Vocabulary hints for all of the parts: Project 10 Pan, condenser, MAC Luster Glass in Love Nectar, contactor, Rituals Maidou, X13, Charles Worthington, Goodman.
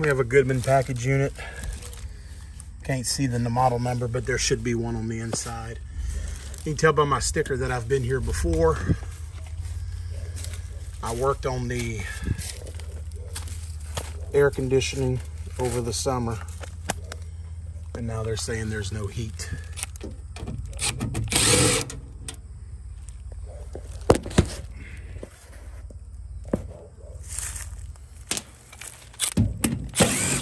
we have a Goodman package unit. Can't see the model number, but there should be one on the inside. You can tell by my sticker that I've been here before. I worked on the air conditioning over the summer, and now they're saying there's no heat.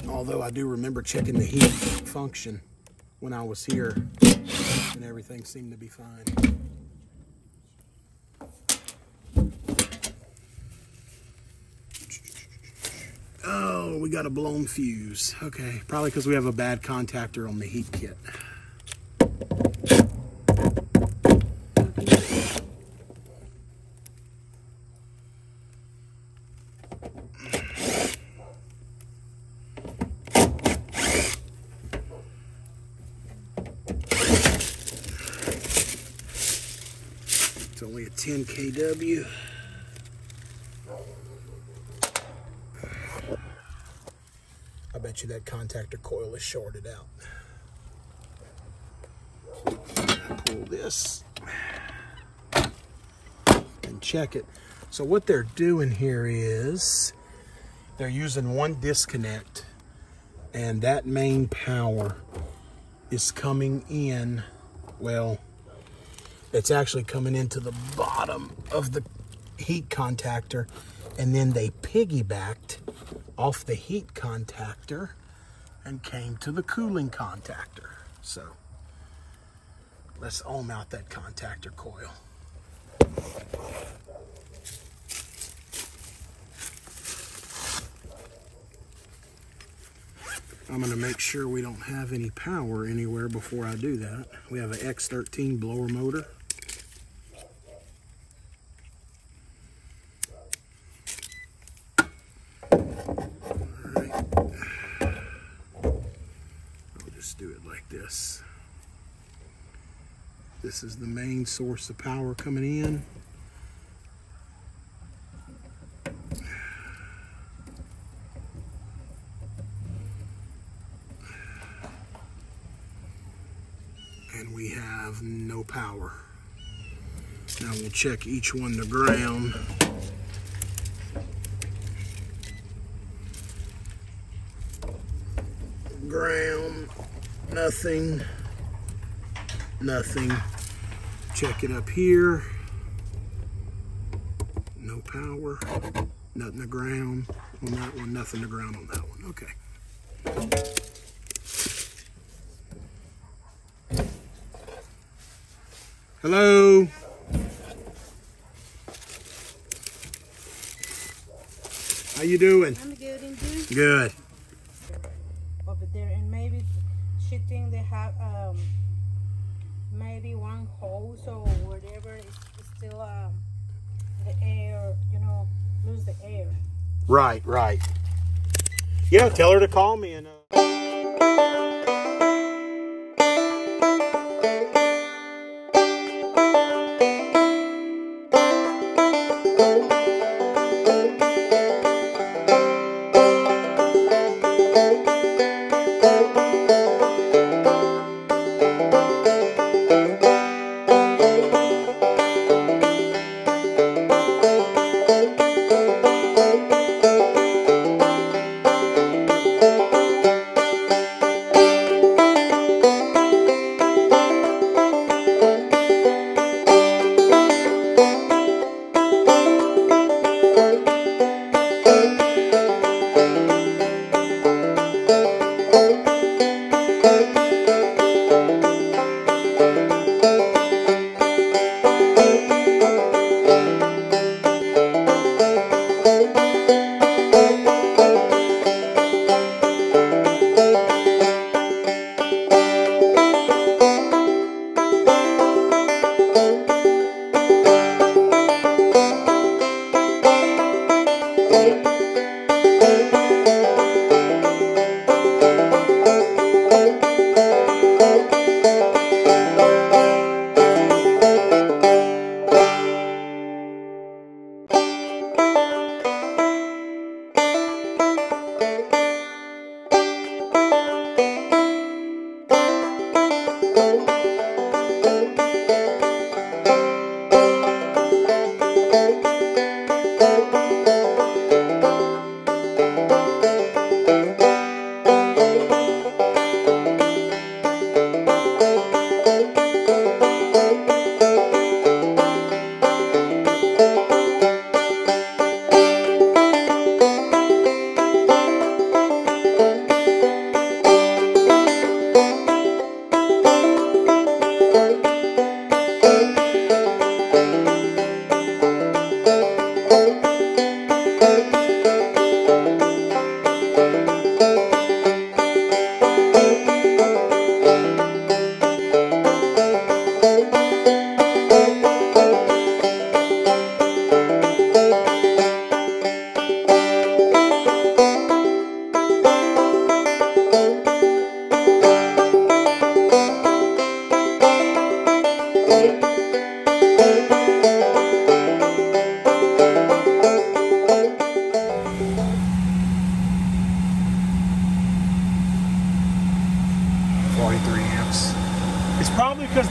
Although I do remember checking the heat function when I was here, and everything seemed to be fine. Oh, we got a blown fuse. Okay, probably because we have a bad contactor on the heat kit. It's only a 10 kW. I bet you that contactor coil is shorted out. Pull this and check it. So what they're doing here is they're using one disconnect, and that main power is coming in, well, it's actually coming into the bottom of the heat contactor, and then they piggybacked off the heat contactor and came to the cooling contactor. So let's ohm out that contactor coil. I'm gonna make sure we don't have any power anywhere before I do that. We have an X13 blower motor. Do it like this. This is the main source of power coming in. And we have no power. Now we'll check each one to ground. Ground. Nothing, nothing. Check it up here. No power, nothing to ground on that one, nothing to ground on that one. Okay. Hello? How you doing? I'm good, and you? Good. Over there, and maybe she think they have maybe one hose or whatever is still the air, you know, lose the air. Right, right. Yeah, tell her to call me and.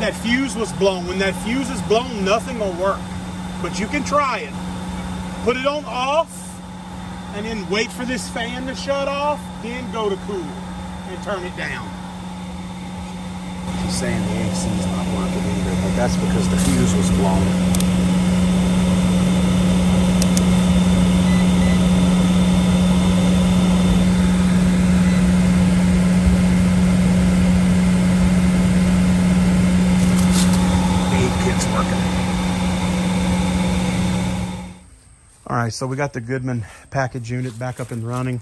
that fuse was blown. When that fuse is blown, nothing will work. But you can try it. Put it on off, and then wait for this fan to shut off, then go to cool and turn it down. She's saying the AC is not working either, but that's because the fuse was blown. Alright, so we got the Goodman package unit back up and running.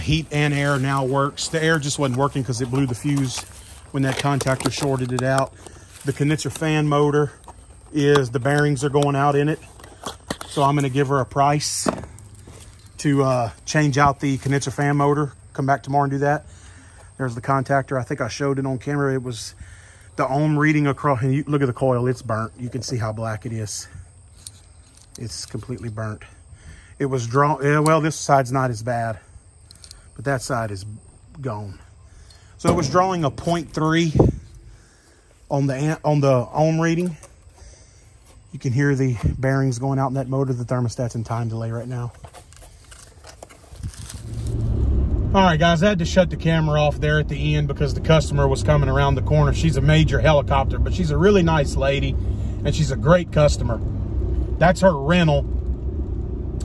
Heat and air now works. The air just wasn't working because it blew the fuse when that contactor shorted it out. The condenser fan motor is, the bearings are going out in it. So I'm going to give her a price to change out the condenser fan motor. Come back tomorrow and do that. There's the contactor. I think I showed it on camera. It was the ohm reading across. And you, look at the coil. It's burnt. You can see how black it is. It's completely burnt. It was drawn, yeah, well, this side's not as bad, but that side is gone. So it was drawing a 0.3 on the ohm reading. You can hear the bearings going out in that motor. The thermostat's in time delay right now. All right, guys, I had to shut the camera off there at the end because the customer was coming around the corner. She's a major helicopter, but she's a really nice lady, and she's a great customer. That's her rental.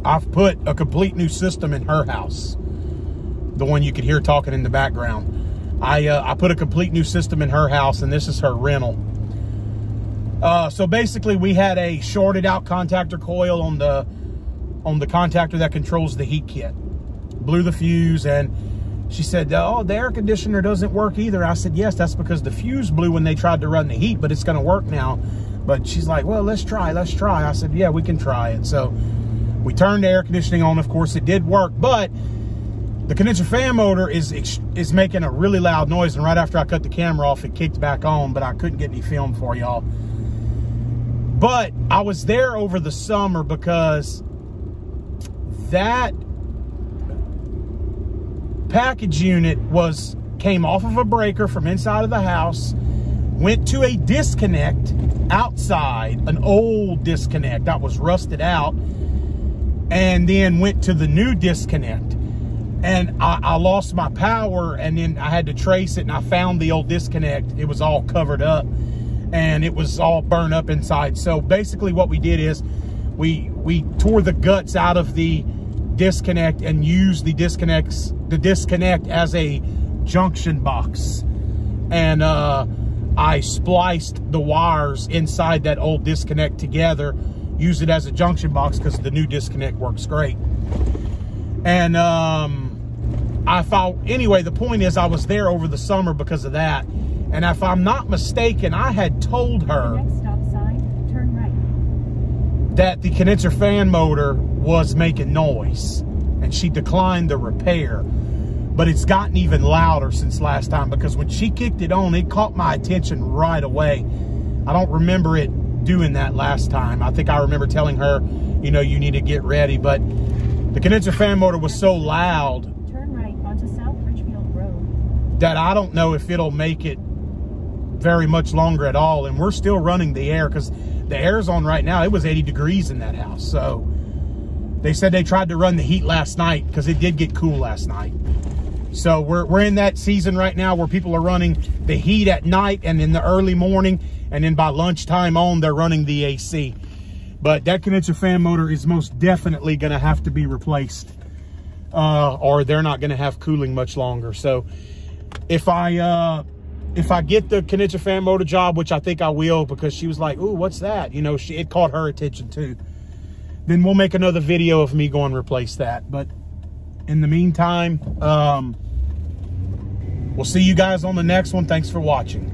I've put a complete new system in her house. The one you could hear talking in the background. I put a complete new system in her house, and this is her rental. So basically, we had a shorted out contactor coil on the contactor that controls the heat kit. Blew the fuse, and she said, oh, the air conditioner doesn't work either. I said, yes, that's because the fuse blew when they tried to run the heat, but it's going to work now. But she's like, well, let's try. I said, yeah, we can try it. So we turned the air conditioning on. Of course, it did work, but the condenser fan motor is making a really loud noise. And right after I cut the camera off, it kicked back on, but I couldn't get any film for y'all. But I was there over the summer because that package unit came off of a breaker from inside of the house, went to a disconnect outside, an old disconnect that was rusted out, and then went to the new disconnect, and I lost my power, and then I had to trace it, and I found the old disconnect. It was all covered up, and it was all burned up inside. So basically what we did is we tore the guts out of the disconnect and used the disconnect as a junction box, and I spliced the wires inside that old disconnect together, use it as a junction box because the new disconnect works great. And anyway, the point is I was there over the summer because of that. And if I'm not mistaken, I had told her next stop sign, turn right, that the condenser fan motor was making noise, and she declined the repair. But it's gotten even louder since last time, because when she kicked it on, it caught my attention right away. I don't remember it doing that last time. I think I remember telling her, you know, you need to get ready. But the condenser fan motor was so loud. Turn right onto South Richfield Road. That I don't know if it'll make it very much longer at all. And we're still running the air because the air's on right now. It was 80 degrees in that house. So they said they tried to run the heat last night because it did get cool last night. So we're in that season right now where people are running the heat at night and in the early morning, and then by lunchtime on, they're running the AC. But that condenser fan motor is most definitely going to have to be replaced, or they're not going to have cooling much longer. So if I get the condenser fan motor job, which I think I will, because she was like, "Ooh, what's that?" You know, it caught her attention too. Then we'll make another video of me going replace that, but. In the meantime, we'll see you guys on the next one. Thanks for watching.